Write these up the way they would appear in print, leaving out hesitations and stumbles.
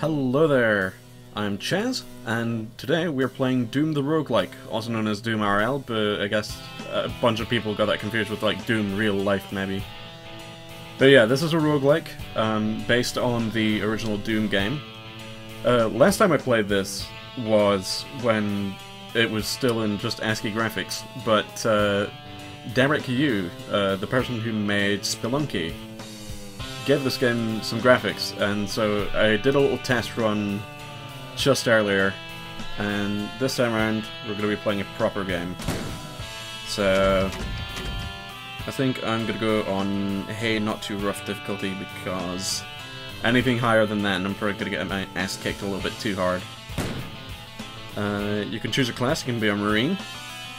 Hello there, I'm Chaz, and today we're playing Doom The Roguelike, also known as Doom RL, but I guess a bunch of people got that confused with, like, Doom Real Life, maybe. But yeah, this is a roguelike, based on the original Doom game. Last time I played this was when it was still in just ASCII graphics, but Derek Yu, the person who made Spelunky, gave this game some graphics, and so I did a little test run just earlier, and this time around we're going to be playing a proper game. So I think I'm going to go on hey, not too rough difficulty, because anything higher than that and I'm probably going to get my ass kicked a little bit too hard. You can choose a class. You can be a marine,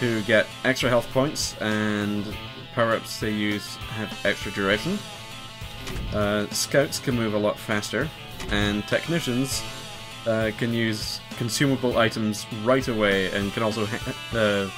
who get extra health points, and power-ups they use have extra duration. Scouts can move a lot faster, and technicians can use consumable items right away, and can also They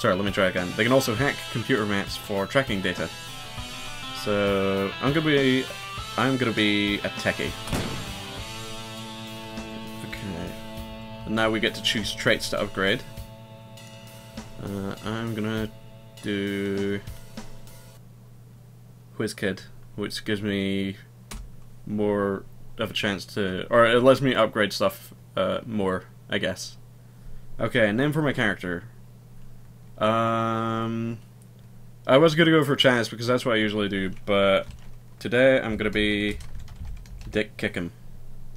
can also hack computer maps for tracking data. So I'm gonna be a techie. Okay, and now we get to choose traits to upgrade. I'm gonna do Whiz Kid, which gives me more of a chance to, or it lets me upgrade stuff more, I guess. Okay, name for my character. I was gonna go for Chaz because that's what I usually do, but today I'm gonna be Dick Kickem.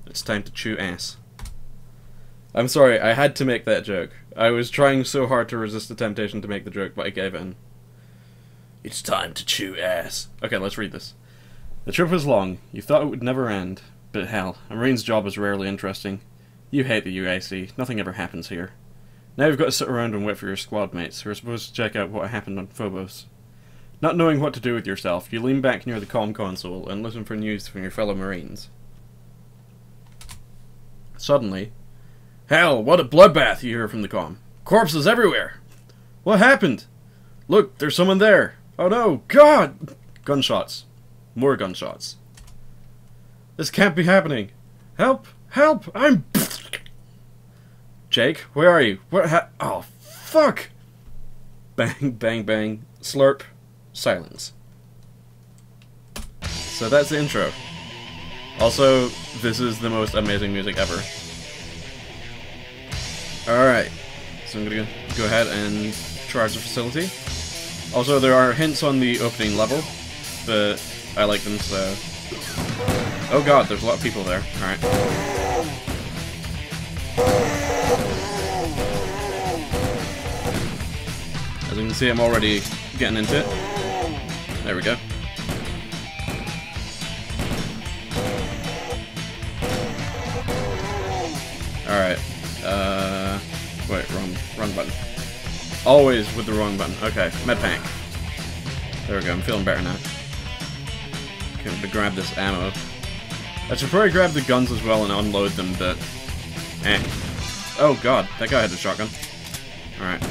It's time to chew ass. I'm sorry, I had to make that joke. I was trying so hard to resist the temptation to make the joke, but I gave in. It's time to chew ass. Okay, let's read this. The trip was long. You thought it would never end. But hell, a marine's job is rarely interesting. You hate the UAC. Nothing ever happens here. Now you've got to sit around and wait for your squad mates, who are supposed to check out what happened on Phobos. Not knowing what to do with yourself, you lean back near the comm console and listen for news from your fellow marines. Suddenly, hell, what a bloodbath, you hear from the comm. Corpses everywhere! What happened? Look, there's someone there! Oh no, God! Gunshots. More gunshots. This can't be happening. Help! Help! I'm... Jake, where are you? What ha... Oh, fuck! Bang, bang, bang. Slurp. Silence. So that's the intro. Also, this is the most amazing music ever. Alright. So I'm gonna go ahead and charge the facility. Also, there are hints on the opening level, but I like them, so... Oh god, there's a lot of people there. Alright. As you can see, I'm already getting into it. There we go. Alright. Wait, wrong button. Always with the wrong button. Okay, med pack. There we go, I'm feeling better now. Okay, I'm gonna grab this ammo. I should probably grab the guns as well and unload them, but... eh. Oh god, that guy had a shotgun. Alright.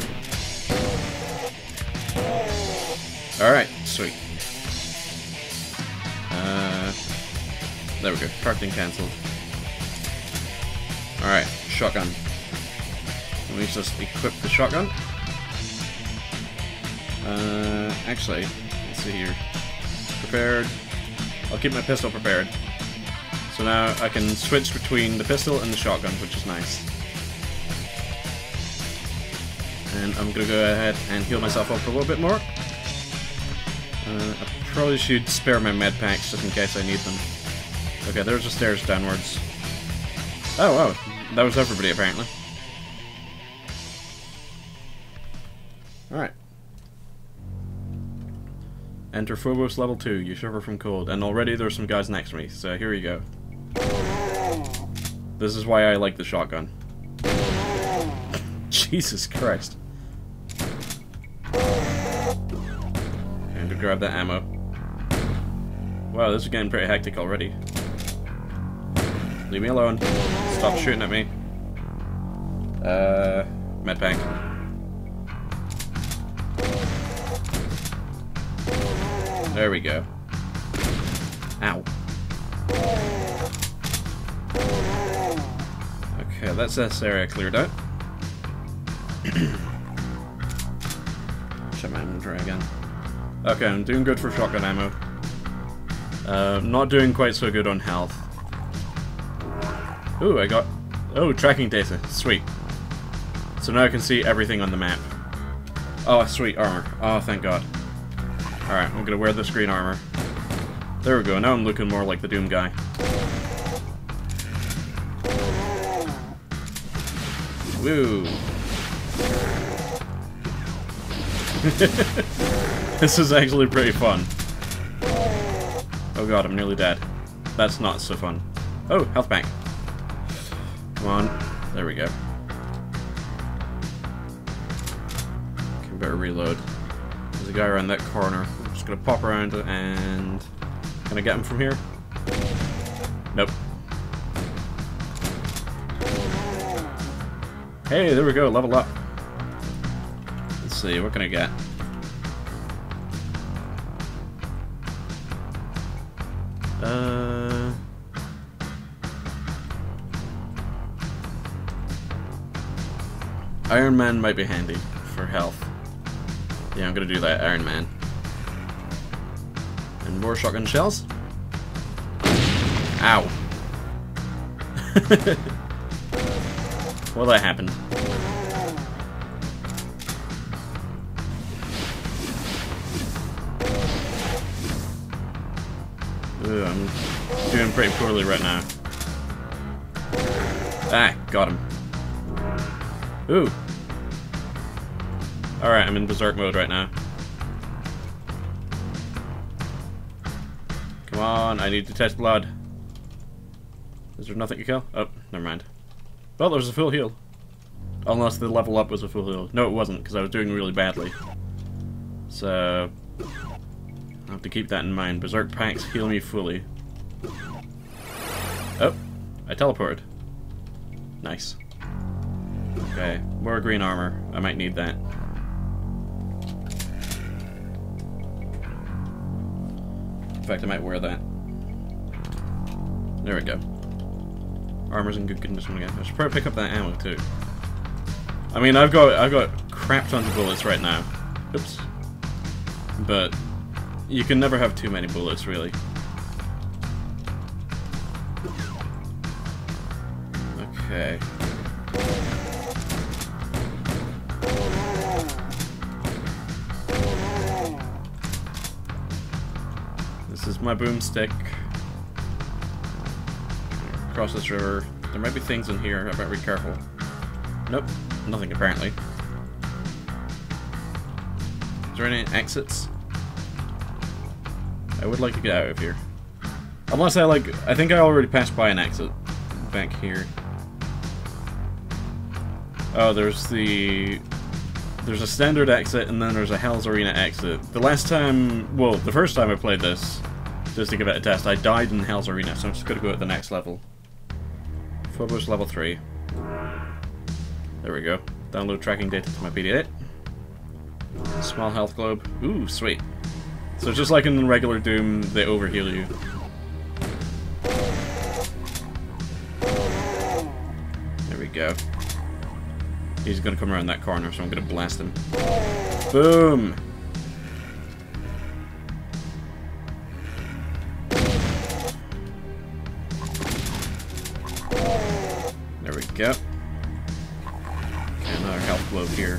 Alright, sweet. There we go, targeting cancelled. Alright, shotgun. Let me just equip the shotgun. Actually, let's see here. Prepared. I'll keep my pistol prepared. So now I can switch between the pistol and the shotgun, which is nice. And I'm gonna go ahead and heal myself up a little bit more. I probably should spare my med packs just in case I need them. Okay, there's the stairs downwards. Oh, wow. That was everybody, apparently. Alright. Enter Phobos level 2, you shiver from cold, and already there's some guys next to me, so here you go. This is why I like the shotgun. Jesus Christ. And to grab that ammo. Wow, this is getting pretty hectic already. Leave me alone. Stop shooting at me. Med pack. There we go. Ow. Okay, that's this area cleared out. Check my inventory again. Okay, I'm doing good for shotgun ammo. Not doing quite so good on health. Ooh, I got... Oh, tracking data. Sweet. So now I can see everything on the map. Oh, sweet, armor. Oh, thank God. Alright, I'm gonna wear this green armor. There we go, now I'm looking more like the Doom guy. Woo! This is actually pretty fun. Oh god, I'm nearly dead. That's not so fun. Oh, health bank. Come on. There we go. Okay, better reload. There's a guy around that corner. I'm just gonna pop around and... Can I get him from here? Nope. Hey, there we go, level up. Let's see, what can I get? Iron Man might be handy for health. Yeah, I'm gonna do that, Iron Man. And more shotgun shells. Ow. Well, that happened. Ooh, I'm doing pretty poorly right now. Ah, got him. Ooh. Alright, I'm in berserk mode right now. Come on, I need to test blood. Is there nothing to kill? Oh, never mind. Well, there was a full heal. Unless the level up was a full heal. No, it wasn't, because I was doing really badly. So... I'll have to keep that in mind. Berserk packs heal me fully. Oh, I teleported. Nice. Okay, more green armor. I might need that. In fact, I might wear that. There we go. Armor's in good condition again. I should probably pick up that ammo too. I mean, I've got crap tons of bullets right now. Oops. But you can never have too many bullets, really. Okay. This is my boomstick. Across this river. There might be things in here, I better be careful. Nope, nothing apparently. Is there any exits? I would like to get out of here. Unless I think I already passed by an exit back here. Oh, there's a standard exit and then there's a Hell's Arena exit. The first time I played this, just to give it a test, I died in Hell's Arena, so I'm just gonna go at the next level. FOBUS level 3. There we go. Download tracking data to my PDA. Small health globe. Ooh, sweet. So just like in regular Doom, they overheal you. There we go. He's gonna come around that corner, so I'm gonna blast him. Boom! Go. Okay, another health globe here.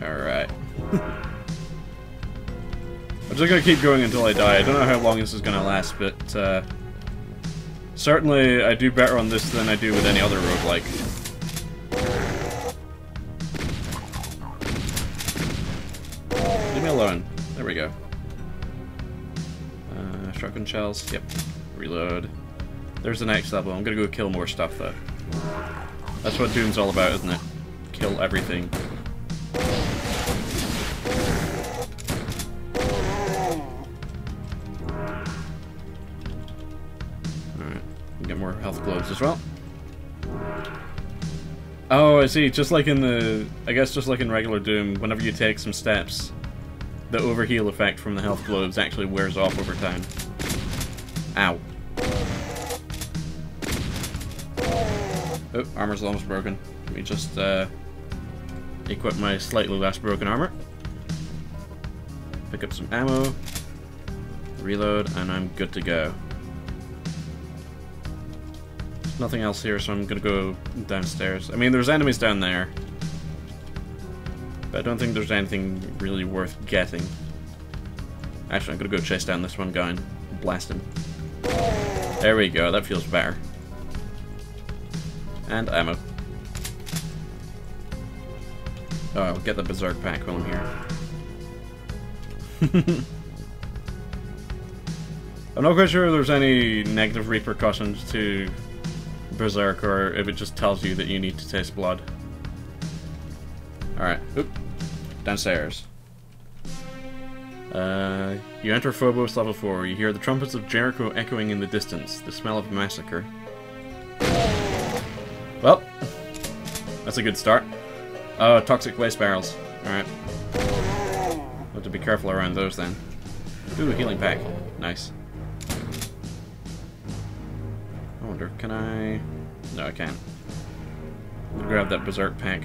Alright. I'm just gonna keep going until I die. I don't know how long this is gonna last, but certainly I do better on this than I do with any other roguelike. Leave me alone. There we go. Shotgun shells. Yep. Reload. There's the next level. I'm gonna go kill more stuff though. That's what Doom's all about, isn't it? Kill everything. Alright. Get more health globes as well. Oh, I see. Just like in regular Doom, whenever you take some steps, the overheal effect from the health globes actually wears off over time. Ow. Oh, armor's almost broken. Let me just equip my slightly less broken armor. Pick up some ammo. Reload, and I'm good to go. There's nothing else here, so I'm gonna go downstairs. I mean, there's enemies down there. But I don't think there's anything really worth getting. Actually, I'm gonna go chase down this one guy and blast him. There we go, that feels better. And ammo. Oh, I'll get the Berserk pack while I'm here. I'm not quite sure if there's any negative repercussions to Berserk, or if it just tells you that you need to taste blood. Alright, oop. Downstairs. You enter Phobos level 4. You hear the trumpets of Jericho echoing in the distance, the smell of massacre. Well, that's a good start. Oh, toxic waste barrels. Alright. Have to be careful around those then. Ooh, a healing pack. Nice. I wonder, can I... No, I can't. I'm gonna grab that Berserk pack.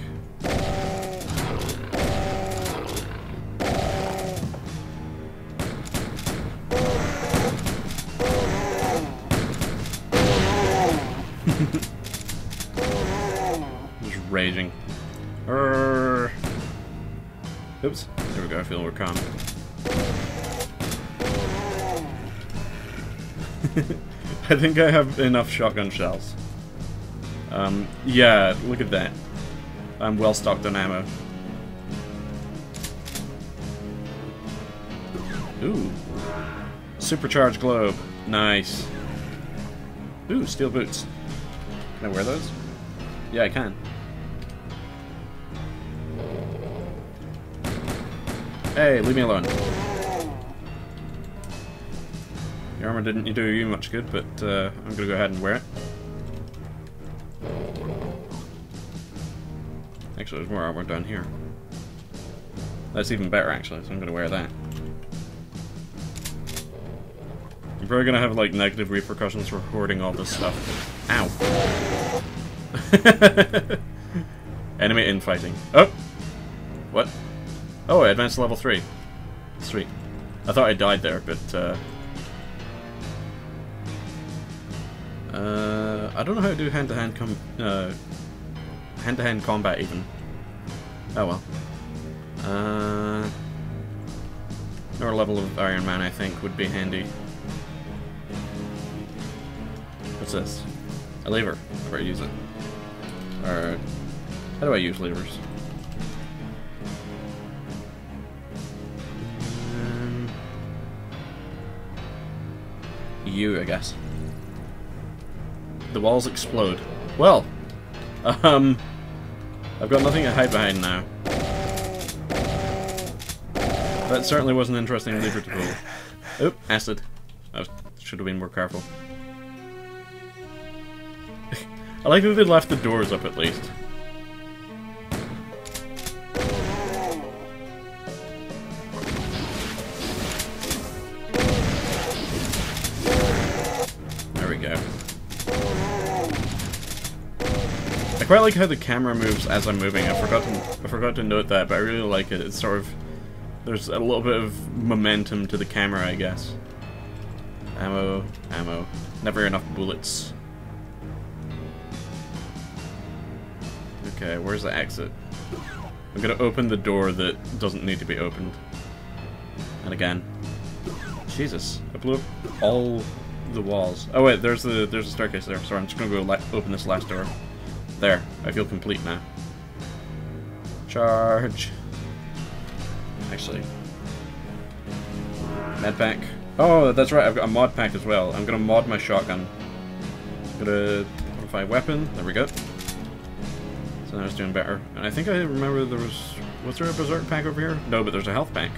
Raging. Urgh. Oops. There we go. I feel we're calm. I think I have enough shotgun shells. Yeah, look at that. I'm well stocked on ammo. Ooh. Supercharged globe. Nice. Ooh, steel boots. Can I wear those? Yeah, I can. Hey, leave me alone. Your armor didn't do you much good, but I'm gonna go ahead and wear it. Actually, there's more armor down here. That's even better, actually, so I'm gonna wear that. I'm probably gonna have, like, negative repercussions for hoarding all this stuff. Ow! Enemy infighting. Oh! What? Oh, I advanced to level 3. Sweet. I thought I died there, but... I don't know how to do hand-to-hand combat, even. Oh well. Another level of Iron Man, I think, would be handy. What's this? A lever. I've already used it. Alright. How do I use levers? You, I guess. The walls explode. Well, I've got nothing to hide behind now. That certainly was an interesting lever to pull. Oop, acid. I should have been more careful. I like that they left the doors up at least. I quite like how the camera moves as I'm moving. I forgot to note that, but I really like it. It's sort of... There's a little bit of momentum to the camera, I guess. Ammo, ammo. Never enough bullets. Okay, where's the exit? I'm gonna open the door that doesn't need to be opened. And again. Jesus, I blew up all the walls. Oh wait, there's a staircase there. Sorry, I'm just gonna go open this last door. There, I feel complete now. Charge. Actually. Med pack. Oh, that's right, I've got a mod pack as well. I'm gonna mod my shotgun. I'm gonna modify weapon. There we go. So now it's doing better. And I think I remember there was... Was there a Berserk pack over here? No, but there's a health pack.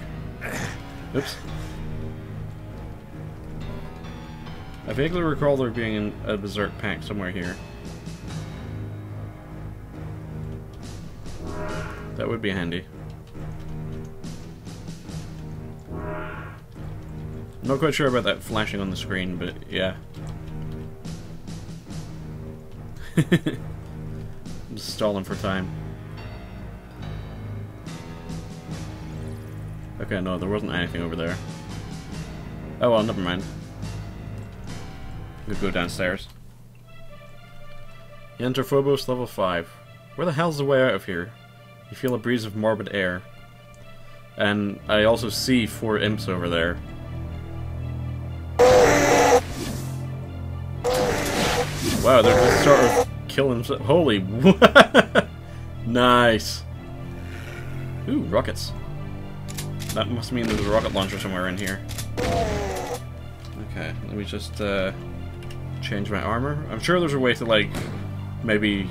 Oops. I vaguely recall there being a Berserk pack somewhere here. That would be handy. Not quite sure about that flashing on the screen, but yeah. I'm stalling for time. Okay, no, there wasn't anything over there. Oh well, never mind. We'll go downstairs. You enter Phobos level 5. Where the hell's the way out of here? You feel a breeze of morbid air. And I also see 4 imps over there. Wow, they're just sort of killing themselves. Holy what? Nice. Ooh, rockets. That must mean there's a rocket launcher somewhere in here. Okay, let me just change my armor. I'm sure there's a way to, like, maybe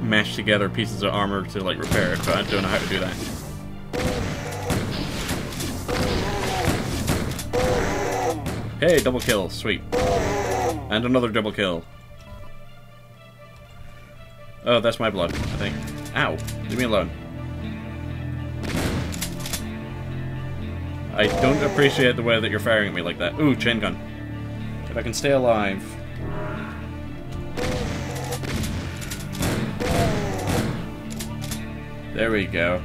mash together pieces of armor to, like, repair it, but I don't know how to do that. Hey, double kill, sweet. And another double kill. Oh, that's my blood, I think. Ow, leave me alone. I don't appreciate the way that you're firing at me like that. Ooh, chain gun. If I can stay alive. There we go.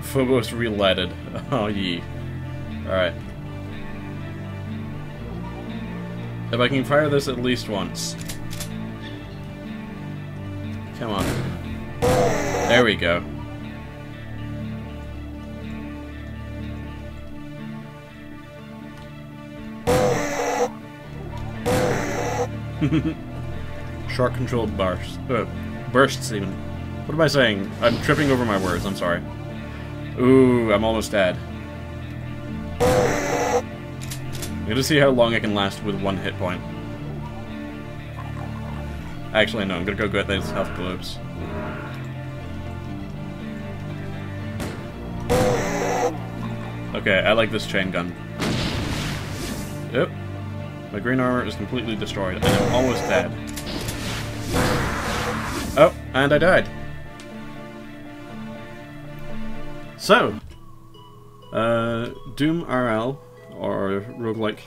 Phobos relighted. Oh, ye. Alright. If I can fire this at least once. Come on. There we go. Short-controlled bursts. Bursts, even. What am I saying? I'm tripping over my words, I'm sorry. Ooh, I'm almost dead. I'm gonna see how long I can last with 1 hit point. Actually, no, I'm gonna go get those health globes. Okay, I like this chain gun. Yep. My green armor is completely destroyed, and I'm almost dead. Oh, and I died. So, Doom RL, or roguelike,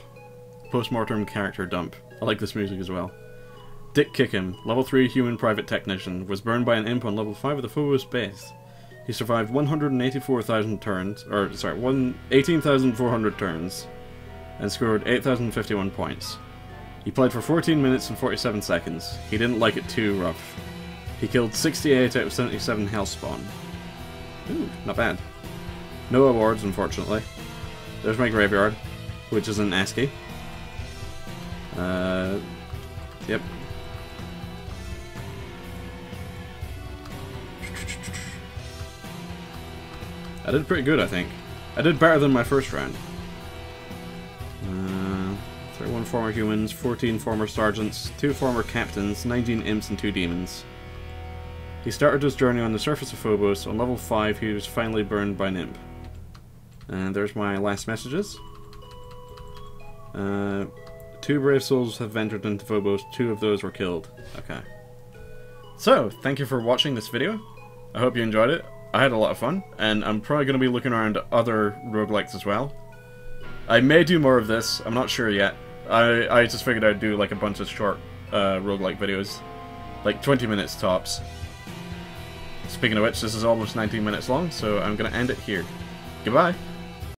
postmortem character dump. I like this music as well. Dick Kickem, level 3 human private technician, was burned by an imp on level 5 of the Phobos base. He survived 184,000 turns, or sorry, 18,400 turns. And scored 8,051 points. He played for 14 minutes and 47 seconds. He didn't like it too rough. He killed 68 out of 77 hellspawn. Ooh, not bad. No awards, unfortunately. There's my graveyard, which is in ASCII. Yep. I did pretty good, I think. I did better than my first round. 31 former humans, 14 former sergeants, 2 former captains, 19 imps, and 2 demons. He started his journey on the surface of Phobos. On level 5, he was finally burned by an imp. And there's my last messages. 2 brave souls have ventured into Phobos. 2 of those were killed. Okay. So, thank you for watching this video. I hope you enjoyed it. I had a lot of fun, and I'm probably going to be looking around other roguelikes as well. I may do more of this, I'm not sure yet. I just figured I'd do like a bunch of short roguelike videos. Like 20 minutes tops. Speaking of which, this is almost 19 minutes long, so I'm gonna end it here. Goodbye!